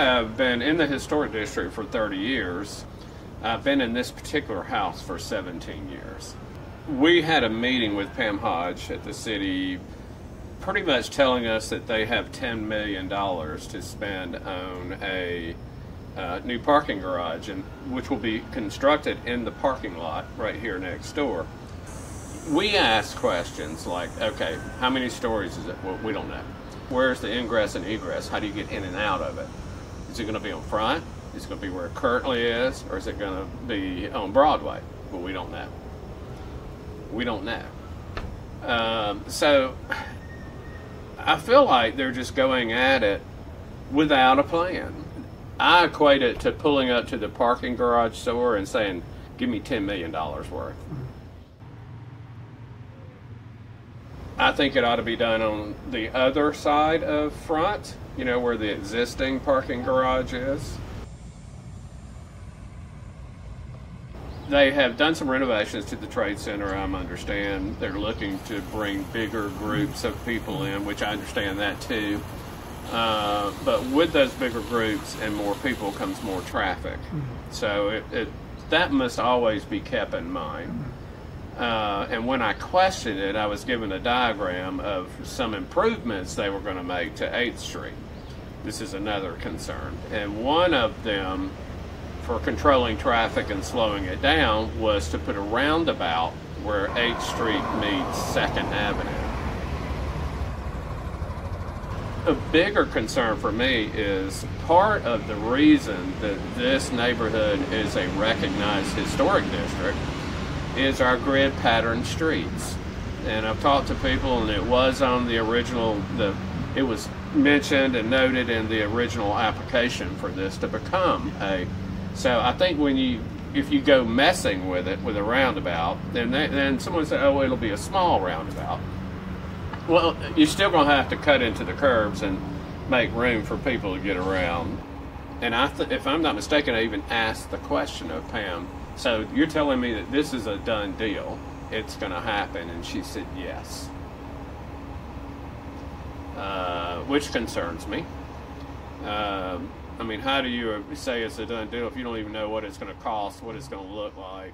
have been in the historic district for 30 years. I've been in this particular house for 17 years. We had a meeting with Pam Hodge at the city, pretty much telling us that they have $10 million to spend on a new parking garage, and which will be constructed in the parking lot right here next door. We asked questions like, okay, how many stories is it? Well, we don't know. Where's the ingress and egress? How do you get in and out of it? Is it going to be on Front? Is it going to be where it currently is? Or is it going to be on Broadway? Well, we don't know. We don't know. So I feel like they're just going at it without a plan. I equate it to pulling up to the parking garage store and saying, give me $10 million worth. I think it ought to be done on the other side of Front, you know, where the existing parking garage is. They have done some renovations to the Trade Center, I understand. They're looking to bring bigger groups of people in, which I understand that too. But with those bigger groups and more people comes more traffic. So that must always be kept in mind. And when I questioned it, I was given a diagram of some improvements they were going to make to 8th Street. This is another concern. And one of them, for controlling traffic and slowing it down, was to put a roundabout where 8th Street meets 2nd Avenue. A bigger concern for me is part of the reason that this neighborhood is a recognized historic district is our grid pattern streets. And I've talked to people, and it was on the original, it was mentioned and noted in the original application for this to become a, so I think when you, if you go messing with it, with a roundabout, then someone said, oh, it'll be a small roundabout. Well, you're still gonna have to cut into the curves and make room for people to get around. And if I'm not mistaken, I even asked the question of Pam, so you're telling me that this is a done deal, it's going to happen? And she said yes, which concerns me. I mean, how do you say it's a done deal if you don't even know what it's going to cost, what it's going to look like?